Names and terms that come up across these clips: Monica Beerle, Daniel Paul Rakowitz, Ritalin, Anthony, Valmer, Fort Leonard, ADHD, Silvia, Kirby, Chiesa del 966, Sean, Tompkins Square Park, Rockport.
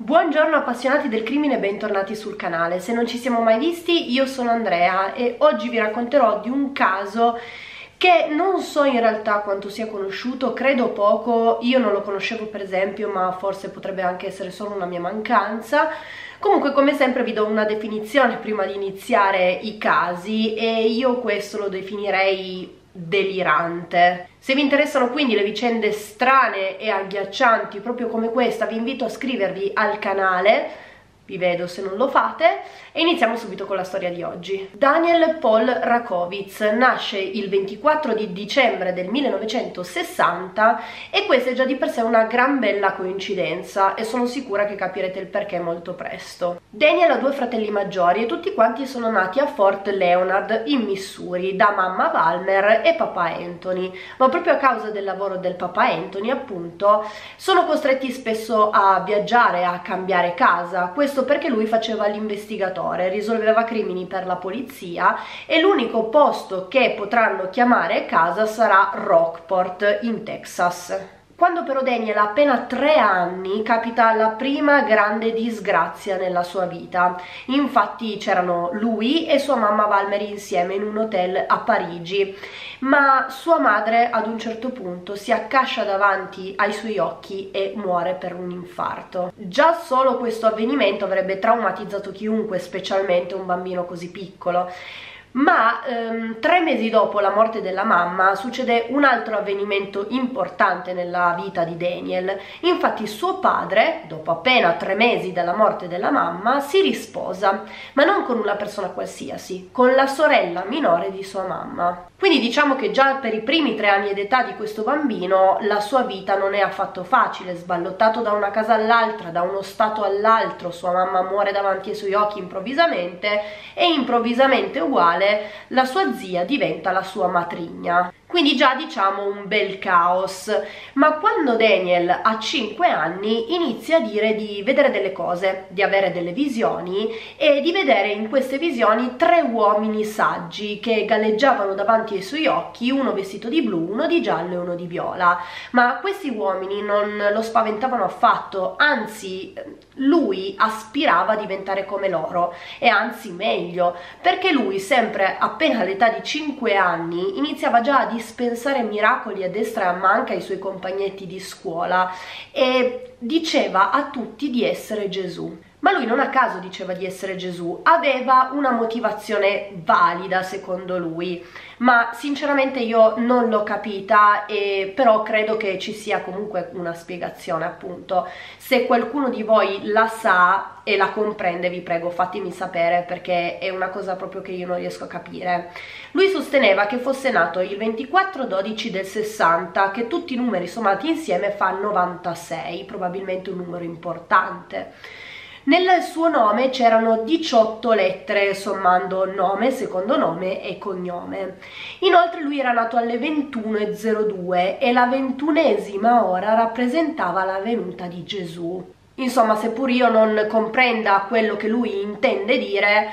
Buongiorno appassionati del crimine e bentornati sul canale. Se non ci siamo mai visti, io sono Andrea e oggi vi racconterò di un caso che non so in realtà quanto sia conosciuto, credo poco, io non lo conoscevo per esempio, ma forse potrebbe anche essere solo una mia mancanza. Comunque, come sempre, vi do una definizione prima di iniziare i casi e io questo lo definirei delirante. Se vi interessano quindi le vicende strane e agghiaccianti proprio come questa, vi invito a iscrivervi al canale. Vi vedo se non lo fate e iniziamo subito con la storia di oggi. Daniel Paul Rakowitz nasce il 24 di dicembre del 1960 e questa è già di per sé una gran bella coincidenza e sono sicura che capirete il perché molto presto. Daniel ha due fratelli maggiori e tutti quanti sono nati a Fort Leonard in Missouri da mamma Valmer e papà Anthony, ma proprio a causa del lavoro del papà Anthony appunto sono costretti spesso a viaggiare, a cambiare casa. Questo perché lui faceva l'investigatore, risolveva crimini per la polizia e l'unico posto che potranno chiamare casa sarà Rockport in Texas. Quando però Daniel ha appena 3 anni capita la prima grande disgrazia nella sua vita. Infatti c'erano lui e sua mamma Valmer insieme in un hotel a Parigi, ma sua madre ad un certo punto si accascia davanti ai suoi occhi e muore per un infarto. Già solo questo avvenimento avrebbe traumatizzato chiunque, specialmente un bambino così piccolo. Ma 3 mesi dopo la morte della mamma succede un altro avvenimento importante nella vita di Daniel. Infatti suo padre, dopo appena 3 mesi dalla morte della mamma, si risposa, ma non con una persona qualsiasi, con la sorella minore di sua mamma. Quindi diciamo che già per i primi 3 anni d'età di questo bambino la sua vita non è affatto facile, sballottato da una casa all'altra, da uno stato all'altro, sua mamma muore davanti ai suoi occhi improvvisamente e improvvisamente uguale la sua zia diventa la sua matrigna. Quindi già diciamo un bel caos, ma quando Daniel ha 5 anni inizia a dire di vedere delle cose, di avere delle visioni e di vedere in queste visioni 3 uomini saggi che galleggiavano davanti ai suoi occhi, uno vestito di blu, uno di giallo e uno di viola, ma questi uomini non lo spaventavano affatto, anzi lui aspirava a diventare come loro e anzi meglio, perché lui sempre appena all'età di 5 anni iniziava già a dispensare miracoli a destra e a manca ai suoi compagnetti di scuola e diceva a tutti di essere Gesù. Ma lui non a caso diceva di essere Gesù, aveva una motivazione valida secondo lui, ma sinceramente io non l'ho capita, e però credo che ci sia comunque una spiegazione appunto. Se qualcuno di voi la sa e la comprende vi prego fatemi sapere, perché è una cosa proprio che io non riesco a capire. Lui sosteneva che fosse nato il 24/12 del 60, che tutti i numeri sommati insieme fa 96, probabilmente un numero importante. Nel suo nome c'erano 18 lettere sommando nome, secondo nome e cognome. Inoltre lui era nato alle 21:02 e la 21esima ora rappresentava la venuta di Gesù. Insomma, seppur io non comprenda quello che lui intende dire,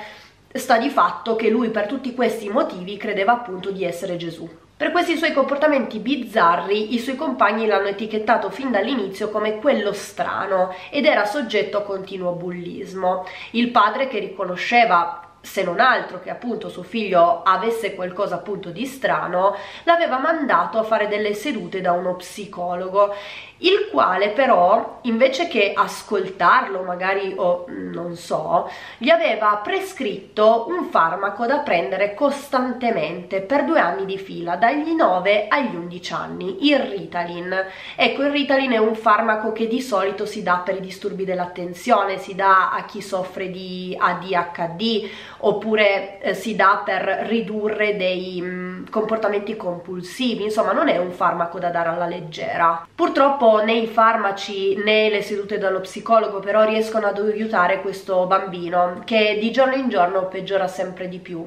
sta di fatto che lui per tutti questi motivi credeva appunto di essere Gesù. Per questi suoi comportamenti bizzarri i suoi compagni l'hanno etichettato fin dall'inizio come quello strano ed era soggetto a continuo bullismo. Il padre, che riconosceva se non altro che appunto suo figlio avesse qualcosa appunto di strano, l'aveva mandato a fare delle sedute da uno psicologo, il quale però invece che ascoltarlo magari o non so, gli aveva prescritto un farmaco da prendere costantemente per 2 anni di fila, dagli 9 agli 11 anni, il Ritalin. Ecco, il Ritalin è un farmaco che di solito si dà per i disturbi dell'attenzione, si dà a chi soffre di ADHD oppure si dà per ridurre dei comportamenti compulsivi, insomma non è un farmaco da dare alla leggera. Purtroppo né i farmaci né le sedute dallo psicologo però riescono ad aiutare questo bambino, che di giorno in giorno peggiora sempre di più.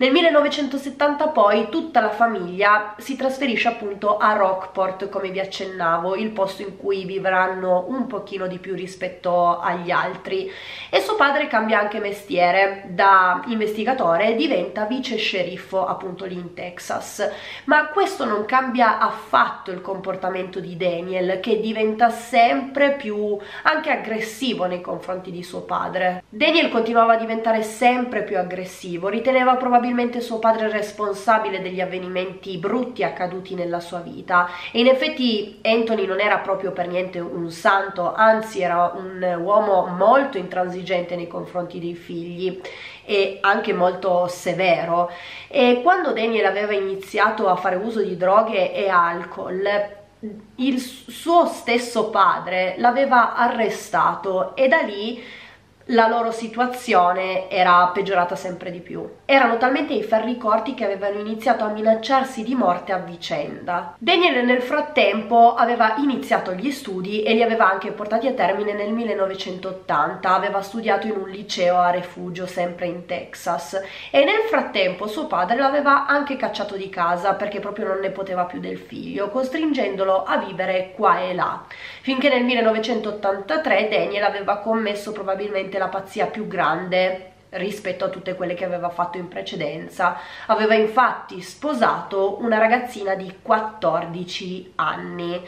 Nel 1970 poi tutta la famiglia si trasferisce appunto a Rockport, come vi accennavo, il posto in cui vivranno un pochino di più rispetto agli altri, e suo padre cambia anche mestiere, da investigatore diventa vice sceriffo appunto lì in Texas, ma questo non cambia affatto il comportamento di Daniel, che diventa sempre più anche aggressivo nei confronti di suo padre. Daniel continuava a diventare sempre più aggressivo, riteneva probabilmente suo padre responsabile degli avvenimenti brutti accaduti nella sua vita, e in effetti Anthony non era proprio per niente un santo, anzi era un uomo molto intransigente nei confronti dei figli e anche molto severo. E quando Daniel aveva iniziato a fare uso di droghe e alcol, il suo stesso padre l'aveva arrestato, e da lì la loro situazione era peggiorata sempre di più. Erano talmente i ferri corti che avevano iniziato a minacciarsi di morte a vicenda. Daniel nel frattempo aveva iniziato gli studi e li aveva anche portati a termine nel 1980, aveva studiato in un liceo a refugio sempre in Texas, e nel frattempo suo padre l'aveva anche cacciato di casa perché proprio non ne poteva più del figlio, costringendolo a vivere qua e là, finché nel 1983 Daniel aveva commesso probabilmente la pazzia più grande rispetto a tutte quelle che aveva fatto in precedenza. Aveva infatti sposato una ragazzina di 14 anni.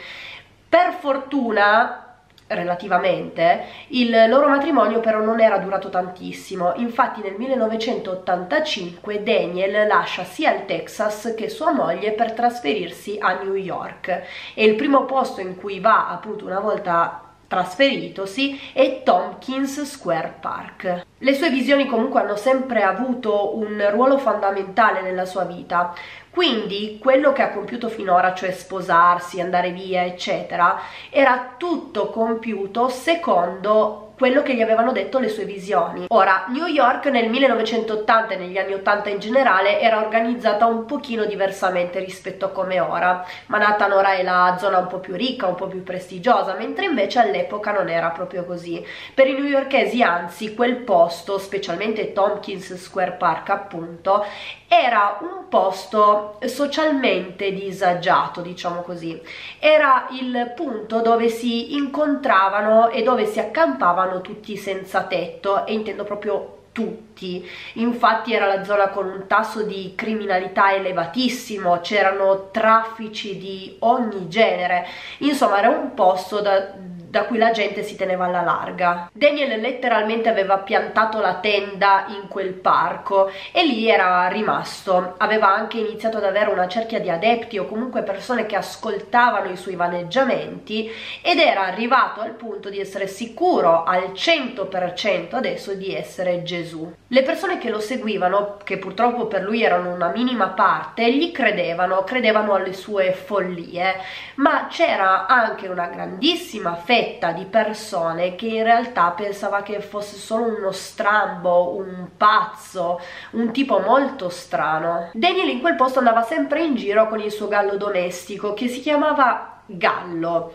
Per fortuna, relativamente, il loro matrimonio però non era durato tantissimo. Infatti nel 1985 Daniel lascia sia il Texas che sua moglie per trasferirsi a New York, e il primo posto in cui va, appunto, una volta trasferitosi, e Tompkins Square Park. Le sue visioni comunque hanno sempre avuto un ruolo fondamentale nella sua vita, quindi quello che ha compiuto finora, cioè sposarsi, andare via, eccetera, era tutto compiuto secondo quello che gli avevano detto le sue visioni. Ora, New York nel 1980 e negli anni 80 in generale era organizzata un pochino diversamente rispetto a come ora. Manhattan ora è la zona un po' più ricca, un po' più prestigiosa, mentre invece all'epoca non era proprio così. Per i newyorkesi anzi quel posto, specialmente Tompkins Square Park appunto, era un posto socialmente disagiato, diciamo così. Era il punto dove si incontravano e dove si accampavano tutti senza tetto, e intendo proprio tutti. Infatti era la zona con un tasso di criminalità elevatissimo, c'erano traffici di ogni genere, insomma era un posto da cui la gente si teneva alla larga. Daniel letteralmente aveva piantato la tenda in quel parco e lì era rimasto. Aveva anche iniziato ad avere una cerchia di adepti, o comunque persone che ascoltavano i suoi vaneggiamenti, ed era arrivato al punto di essere sicuro al 100% adesso di essere Gesù. Le persone che lo seguivano, che purtroppo per lui erano una minima parte, gli credevano alle sue follie, ma c'era anche una grandissima fede di persone che in realtà pensava che fosse solo uno strambo, un pazzo, un tipo molto strano. Daniel in quel posto andava sempre in giro con il suo gallo domestico, che si chiamava Gallo,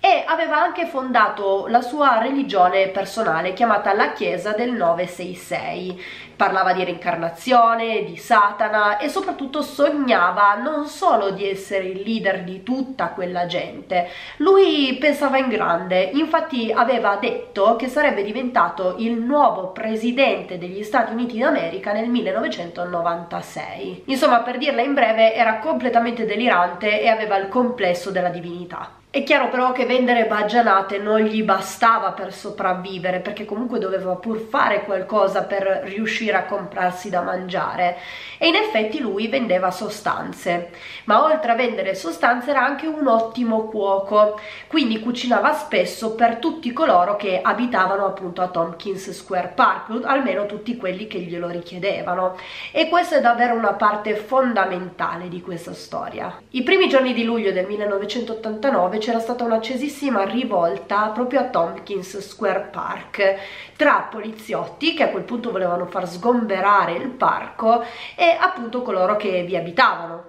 e aveva anche fondato la sua religione personale chiamata la Chiesa del 966. Parlava di reincarnazione, di Satana, e soprattutto sognava non solo di essere il leader di tutta quella gente. Lui pensava in grande, infatti aveva detto che sarebbe diventato il nuovo presidente degli Stati Uniti d'America nel 1996. Insomma, per dirla in breve, era completamente delirante e aveva il complesso della divinità. È chiaro però che vendere baggianate non gli bastava per sopravvivere, perché comunque doveva pur fare qualcosa per riuscire a comprarsi da mangiare, e in effetti lui vendeva sostanze, ma oltre a vendere sostanze era anche un ottimo cuoco, quindi cucinava spesso per tutti coloro che abitavano appunto a Tompkins Square Park, almeno tutti quelli che glielo richiedevano, e questa è davvero una parte fondamentale di questa storia. I primi giorni di luglio del 1989 c'era stata un'accesissima rivolta proprio a Tompkins Square Park tra poliziotti, che a quel punto volevano far sgomberare il parco, e appunto coloro che vi abitavano.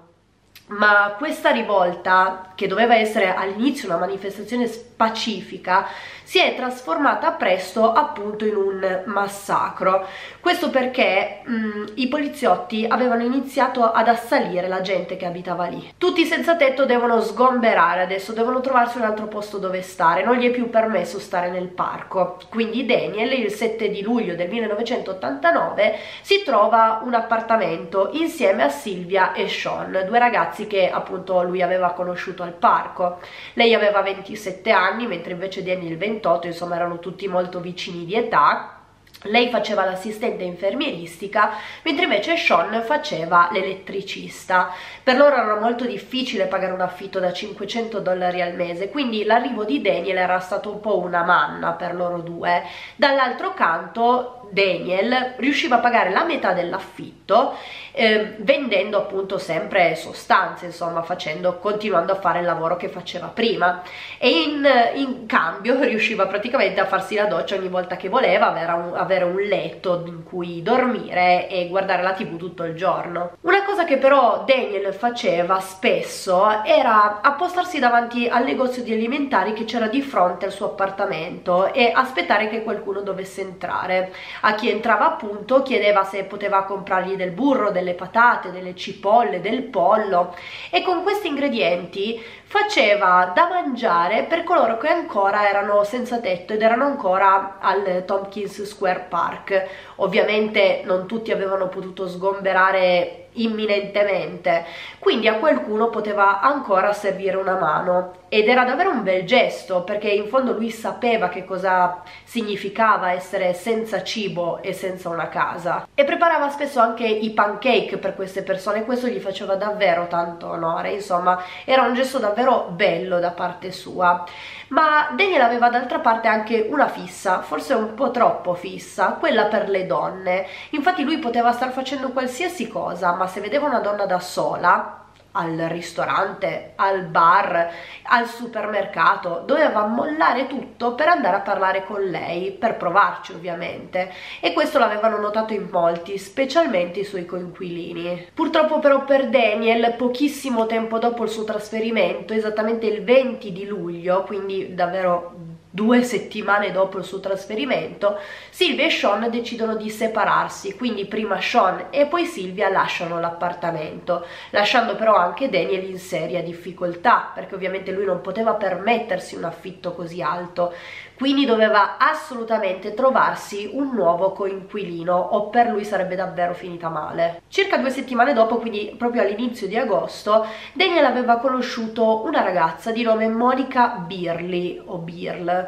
Ma questa rivolta, che doveva essere all'inizio una manifestazione pacifica, si è trasformata presto appunto in un massacro. Questo perché i poliziotti avevano iniziato ad assalire la gente che abitava lì. Tutti i senza tetto devono sgomberare adesso, devono trovarsi un altro posto dove stare, non gli è più permesso stare nel parco. Quindi Daniel, il 7 di luglio del 1989, si trova un appartamento insieme a Silvia e Sean, due ragazzi che appunto lui aveva conosciuto al parco. Lei aveva 27 anni, mentre invece Daniel 28, insomma erano tutti molto vicini di età. Lei faceva l'assistente infermieristica, mentre invece Sean faceva l'elettricista. Per loro era molto difficile pagare un affitto da $500 al mese, quindi l'arrivo di Daniel era stato un po' una manna per loro due. Dall'altro canto, Daniel riusciva a pagare la metà dell'affitto vendendo appunto sempre sostanze, insomma continuando a fare il lavoro che faceva prima, e in cambio riusciva praticamente a farsi la doccia ogni volta che voleva, avere un letto in cui dormire e guardare la TV tutto il giorno. Una cosa che però Daniel faceva spesso era appostarsi davanti al negozio di alimentari che c'era di fronte al suo appartamento e aspettare che qualcuno dovesse entrare. A chi entrava appunto chiedeva se poteva comprargli del burro, delle patate, delle cipolle, del pollo, e con questi ingredienti faceva da mangiare per coloro che ancora erano senza tetto ed erano ancora al Tompkins Square Park. Ovviamente non tutti avevano potuto sgomberare imminentemente, quindi a qualcuno poteva ancora servire una mano, ed era davvero un bel gesto, perché in fondo lui sapeva che cosa significava essere senza cibo e senza una casa, e preparava spesso anche i pancake per queste persone. Questo gli faceva davvero tanto onore, insomma era un gesto davvero bello da parte sua. Ma Daniel aveva d'altra parte anche una fissa, forse un po' troppo fissa, quella per le donne. Infatti lui poteva star facendo qualsiasi cosa, ma se vedeva una donna da sola, al ristorante, al bar, al supermercato, doveva mollare tutto per andare a parlare con lei, per provarci ovviamente, e questo l'avevano notato in molti, specialmente i suoi coinquilini. Purtroppo però per Daniel, pochissimo tempo dopo il suo trasferimento, esattamente il 20 di luglio, quindi davvero 2 settimane dopo il suo trasferimento, Silvia e Sean decidono di separarsi, quindi prima Sean e poi Silvia lasciano l'appartamento, lasciando però anche Daniel in seria difficoltà, perché ovviamente lui non poteva permettersi un affitto così alto, quindi doveva assolutamente trovarsi un nuovo coinquilino o per lui sarebbe davvero finita male. Circa 2 settimane dopo, quindi proprio all'inizio di agosto, Daniel aveva conosciuto una ragazza di nome Monica Beerle o Beerle.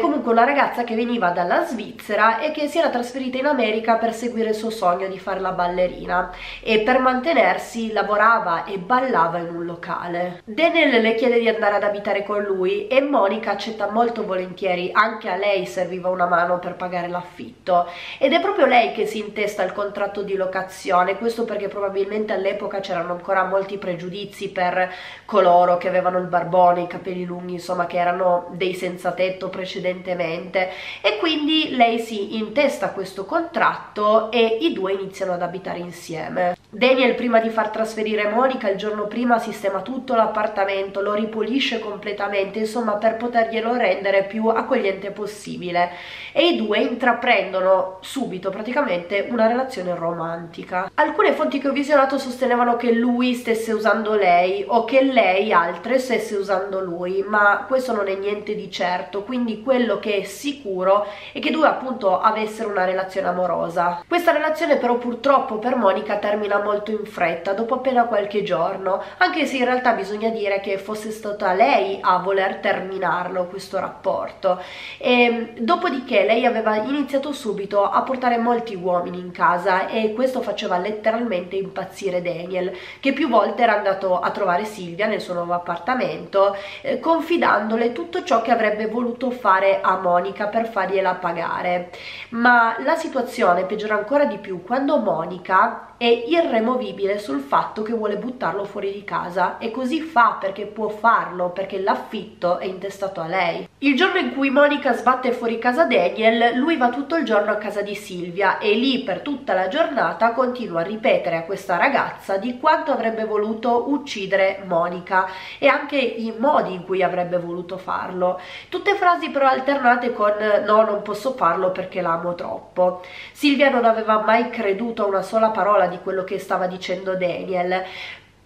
Comunque una ragazza che veniva dalla Svizzera e che si era trasferita in America per seguire il suo sogno di fare la ballerina, e per mantenersi lavorava e ballava in un locale. Daniel le chiede di andare ad abitare con lui e Monica accetta molto volentieri, anche a lei serviva una mano per pagare l'affitto, ed è proprio lei che si intesta il contratto di locazione. Questo perché probabilmente all'epoca c'erano ancora molti pregiudizi per coloro che avevano il barbone, i capelli lunghi, insomma che erano dei senza tetto precedentemente, e quindi lei si intesta questo contratto e i due iniziano ad abitare insieme. Daniel, prima di far trasferire Monica, il giorno prima sistema tutto l'appartamento, lo ripulisce completamente, insomma per poterglielo rendere più accogliente possibile, e i due intraprendono subito praticamente una relazione romantica. Alcune fonti che ho visionato sostenevano che lui stesse usando lei o che lei altre stesse usando lui, ma questo non è niente di certo, quindi quello che è sicuro è che due appunto avessero una relazione amorosa. Questa relazione però purtroppo per Monica termina molto in fretta, dopo appena qualche giorno, anche se in realtà bisogna dire che fosse stata lei a voler terminarlo questo rapporto. E dopodiché lei aveva iniziato subito a portare molti uomini in casa, e questo faceva letteralmente impazzire Daniel, che più volte era andato a trovare Silvia nel suo nuovo appartamento confidandole tutto ciò che avrebbe voluto fare a Monica per fargliela pagare. Ma la situazione peggiora ancora di più quando Monica è irremovibile sul fatto che vuole buttarlo fuori di casa, e così fa perché può farlo, perché l'affitto è intestato a lei. Il giorno in cui Monica sbatte fuori casa Daniel, lui va tutto il giorno a casa di Silvia e lì per tutta la giornata continua a ripetere a questa ragazza di quanto avrebbe voluto uccidere Monica e anche i modi in cui avrebbe voluto farlo. Tutte frasi però alternate con "no, non posso farlo perché l'amo troppo". Silvia non aveva mai creduto a una sola parola di quello che stava dicendo Daniel.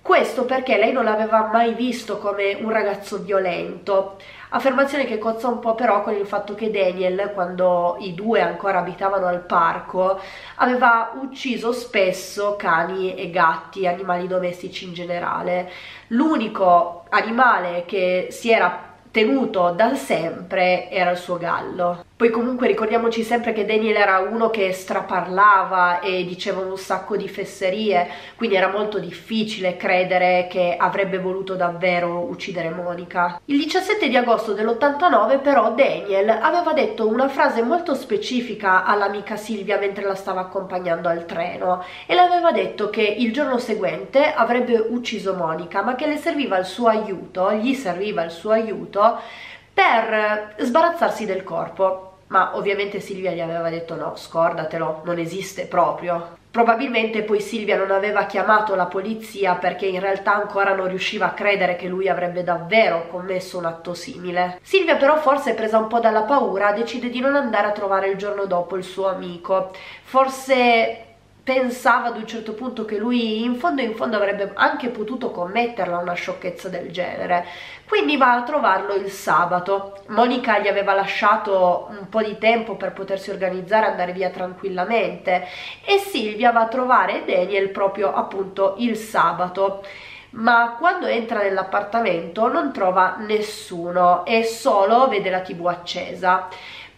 Questo perché lei non l'aveva mai visto come un ragazzo violento, affermazione che cozza un po' però con il fatto che Daniel, quando i due ancora abitavano al parco, aveva ucciso spesso cani e gatti, animali domestici in generale. L'unico animale che si era tenuto da sempre era il suo gallo. Poi comunque ricordiamoci sempre che Daniel era uno che straparlava e diceva un sacco di fesserie, quindi era molto difficile credere che avrebbe voluto davvero uccidere Monica. Il 17 di agosto dell'89 però Daniel aveva detto una frase molto specifica all'amica Silvia mentre la stava accompagnando al treno e le aveva detto che il giorno seguente avrebbe ucciso Monica, ma che le serviva il suo aiuto, gli serviva il suo aiuto per sbarazzarsi del corpo. Ma ovviamente Silvia gli aveva detto no, scordatelo, non esiste proprio. Probabilmente poi Silvia non aveva chiamato la polizia perché in realtà ancora non riusciva a credere che lui avrebbe davvero commesso un atto simile. Silvia però, forse presa un po' dalla paura, decide di non andare a trovare il giorno dopo il suo amico. Forse pensava ad un certo punto che lui in fondo avrebbe anche potuto commetterla una sciocchezza del genere, quindi va a trovarlo il sabato. Monica gli aveva lasciato un po' di tempo per potersi organizzare e andare via tranquillamente e Silvia va a trovare Daniel proprio appunto il sabato, ma quando entra nell'appartamento non trova nessuno e solo vede la TV accesa.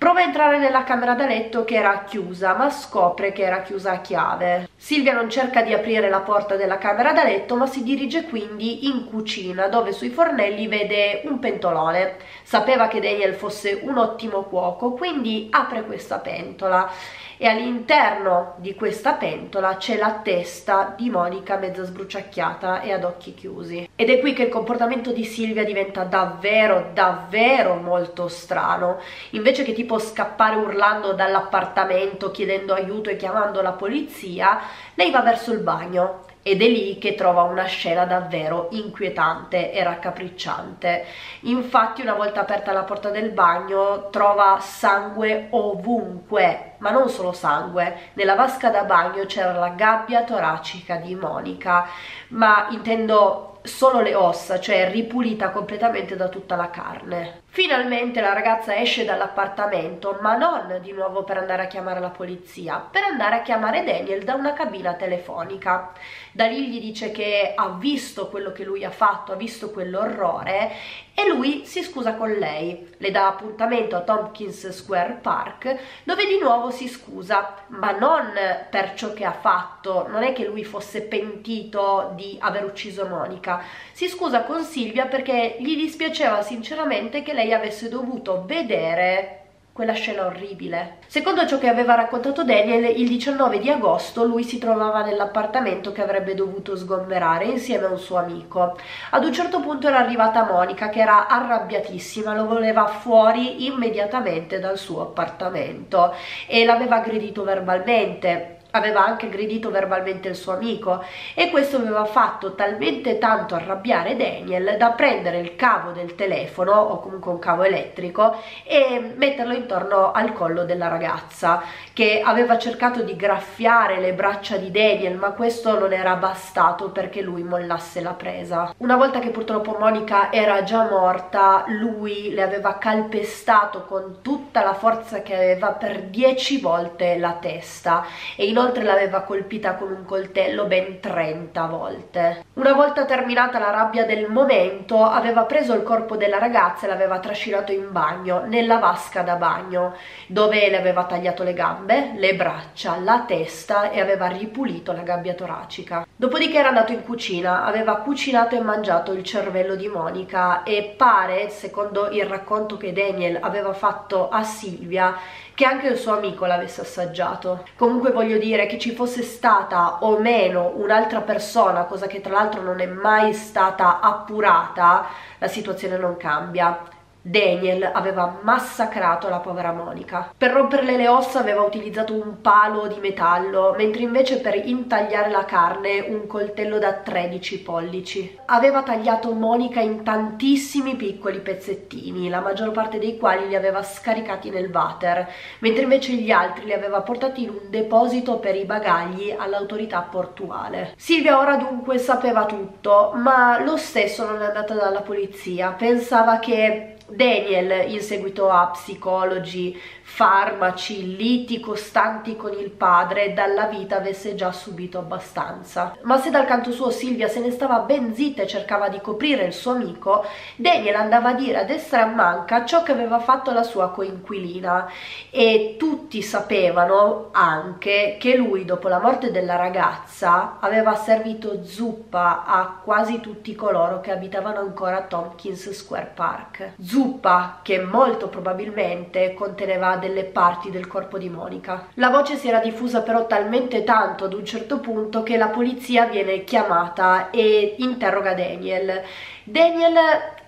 Prova a entrare nella camera da letto che era chiusa, ma scopre che era chiusa a chiave. Silvia non cerca di aprire la porta della camera da letto, ma si dirige quindi in cucina, dove sui fornelli vede un pentolone. Sapeva che Daniel fosse un ottimo cuoco, quindi apre questa pentola e all'interno di questa pentola c'è la testa di Monica mezza sbruciacchiata e ad occhi chiusi. Ed è qui che il comportamento di Silvia diventa davvero molto strano. Invece che tipo scappare urlando dall'appartamento, chiedendo aiuto e chiamando la polizia, lei va verso il bagno. Ed è lì che trova una scena davvero inquietante e raccapricciante. Infatti, una volta aperta la porta del bagno, trova sangue ovunque, ma non solo sangue. Nella vasca da bagno c'era la gabbia toracica di Monica, ma intendo solo le ossa, cioè ripulita completamente da tutta la carne. Finalmente la ragazza esce dall'appartamento, ma non di nuovo per andare a chiamare la polizia, per andare a chiamare Daniel da una cabina telefonica. Da lì gli dice che ha visto quello che lui ha fatto, ha visto quell'orrore e lui si scusa con lei. Le dà appuntamento a Tompkins Square Park, dove di nuovo si scusa, ma non per ciò che ha fatto. Non è che lui fosse pentito di aver ucciso Monica. Si scusa con Silvia perché gli dispiaceva sinceramente che lei avesse dovuto vedere quella scena orribile. Secondo ciò che aveva raccontato Daniel, il 19 di agosto lui si trovava nell'appartamento che avrebbe dovuto sgomberare insieme a un suo amico. Ad un certo punto era arrivata Monica, che era arrabbiatissima, lo voleva fuori immediatamente dal suo appartamento e l'aveva aggredito verbalmente. Aveva anche aggredito verbalmente il suo amico e questo aveva fatto talmente tanto arrabbiare Daniel da prendere il cavo del telefono, o comunque un cavo elettrico, e metterlo intorno al collo della ragazza, che aveva cercato di graffiare le braccia di Daniel, ma questo non era bastato perché lui mollasse la presa. Una volta che purtroppo Monica era già morta, lui le aveva calpestato con tutta la forza che aveva per 10 volte la testa e inoltre l'aveva colpita con un coltello ben 30 volte. Una volta terminata la rabbia del momento, aveva preso il corpo della ragazza e l'aveva trascinato in bagno, nella vasca da bagno, dove le aveva tagliato le gambe, le braccia, la testa e aveva ripulito la gabbia toracica. Dopodiché era andato in cucina, aveva cucinato e mangiato il cervello di Monica e pare, secondo il racconto che Daniel aveva fatto a Silvia, che anche il suo amico l'avesse assaggiato. Comunque voglio dire, che ci fosse stata o meno un'altra persona, cosa che tra l'altro non è mai stata appurata, la situazione non cambia. Daniel aveva massacrato la povera Monica. Per romperle le ossa aveva utilizzato un palo di metallo, mentre invece per intagliare la carne un coltello da 13 pollici. Aveva tagliato Monica in tantissimi piccoli pezzettini, la maggior parte dei quali li aveva scaricati nel water, mentre invece gli altri li aveva portati in un deposito per i bagagli all'autorità portuale. Silvia ora dunque sapeva tutto, ma lo stesso non è andata dalla polizia. Pensava che Daniel, in seguito a psicologi, farmaci, liti costanti con il padre, dalla vita avesse già subito abbastanza. Ma se dal canto suo Silvia se ne stava ben zitta e cercava di coprire il suo amico, Daniel andava a dire a destra e a manca ciò che aveva fatto la sua coinquilina, e tutti sapevano anche che lui, dopo la morte della ragazza, aveva servito zuppa a quasi tutti coloro che abitavano ancora a Tompkins Square Park. Zuppa che molto probabilmente conteneva delle parti del corpo di Monica. La voce si era diffusa però talmente tanto ad un certo punto che la polizia viene chiamata e interroga Daniel. Daniel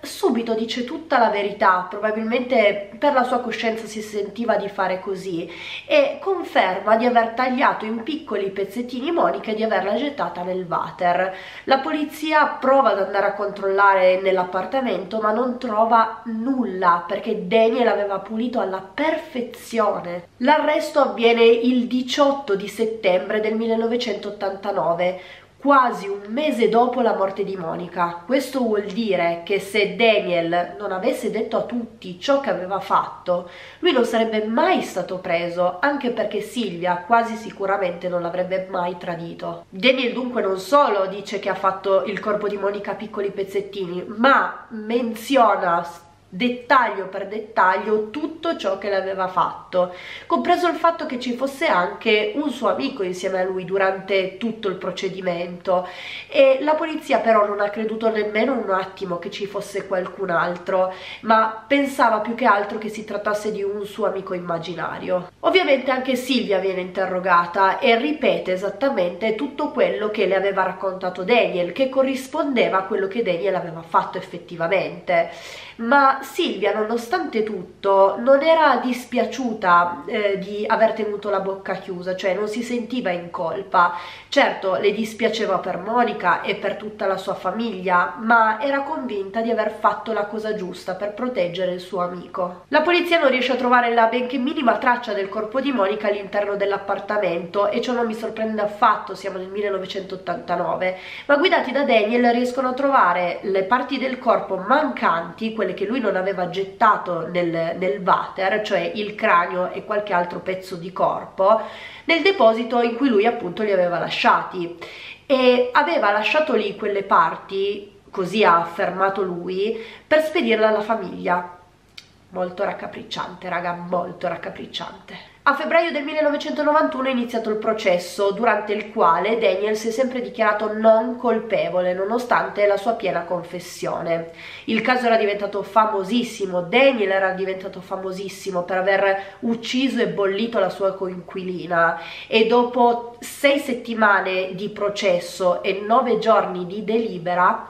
subito dice tutta la verità, probabilmente per la sua coscienza si sentiva di fare così, e conferma di aver tagliato in piccoli pezzettini Monica e di averla gettata nel water. La polizia prova ad andare a controllare nell'appartamento ma non trova nulla, perché Daniel aveva pulito alla perfezione. L'arresto avviene il 18 di settembre del 1989, quasi un mese dopo la morte di Monica. Questo vuol dire che se Daniel non avesse detto a tutti ciò che aveva fatto, lui non sarebbe mai stato preso, anche perché Silvia quasi sicuramente non l'avrebbe mai tradito. Daniel dunque non solo dice che ha fatto il corpo di Monica a piccoli pezzettini, ma menziona dettaglio per dettaglio tutto ciò che l'aveva fatto, compreso il fatto che ci fosse anche un suo amico insieme a lui durante tutto il procedimento. E la polizia però non ha creduto nemmeno un attimo che ci fosse qualcun altro, ma pensava più che altro che si trattasse di un suo amico immaginario. Ovviamente anche Silvia viene interrogata e ripete esattamente tutto quello che le aveva raccontato Daniel, che corrispondeva a quello che Daniel aveva fatto effettivamente. Ma Silvia, nonostante tutto, non era dispiaciuta di aver tenuto la bocca chiusa, cioè non si sentiva in colpa. Certo, le dispiaceva per Monica e per tutta la sua famiglia, ma era convinta di aver fatto la cosa giusta per proteggere il suo amico. La polizia non riesce a trovare la benché minima traccia del corpo di Monica all'interno dell'appartamento, e ciò non mi sorprende affatto, siamo nel 1989, ma guidati da Daniel riescono a trovare le parti del corpo mancanti, quelle che lui non aveva gettato nel water, cioè il cranio e qualche altro pezzo di corpo, nel deposito in cui lui appunto li aveva lasciati. E aveva lasciato lì quelle parti, così ha affermato lui, per spedirle alla famiglia. Molto raccapricciante, raga, molto raccapricciante. A febbraio del 1991 è iniziato il processo, durante il quale Daniel si è sempre dichiarato non colpevole, nonostante la sua piena confessione. Il caso era diventato famosissimo, Daniel era diventato famosissimo per aver ucciso e bollito la sua coinquilina, e dopo 6 settimane di processo e 9 giorni di delibera,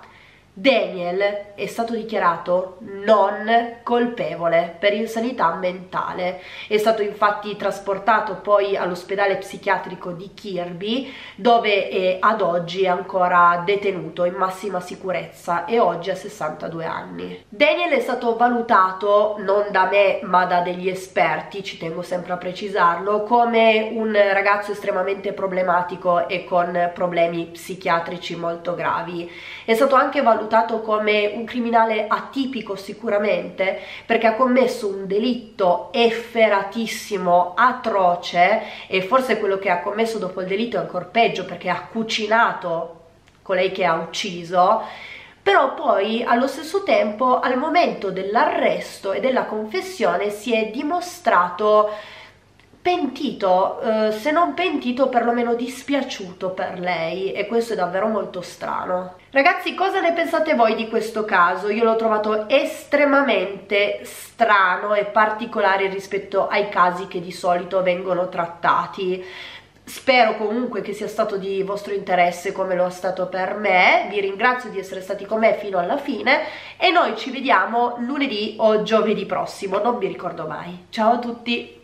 Daniel è stato dichiarato non colpevole per insanità mentale. È stato infatti trasportato poi all'ospedale psichiatrico di Kirby, dove ad oggi è ancora detenuto in massima sicurezza, e oggi ha 62 anni. Daniel è stato valutato, non da me ma da degli esperti, ci tengo sempre a precisarlo, come un ragazzo estremamente problematico e con problemi psichiatrici molto gravi. È stato anche valutato come un criminale atipico, sicuramente, perché ha commesso un delitto efferatissimo, atroce, e forse quello che ha commesso dopo il delitto è ancora peggio, perché ha cucinato colei che ha ucciso. Però poi allo stesso tempo, al momento dell'arresto e della confessione, si è dimostrato pentito, se non pentito perlomeno dispiaciuto per lei, e questo è davvero molto strano. Ragazzi, cosa ne pensate voi di questo caso? Io l'ho trovato estremamente strano e particolare rispetto ai casi che di solito vengono trattati. Spero comunque che sia stato di vostro interesse come lo è stato per me. Vi ringrazio di essere stati con me fino alla fine e noi ci vediamo lunedì o giovedì prossimo, non mi ricordo mai. Ciao a tutti!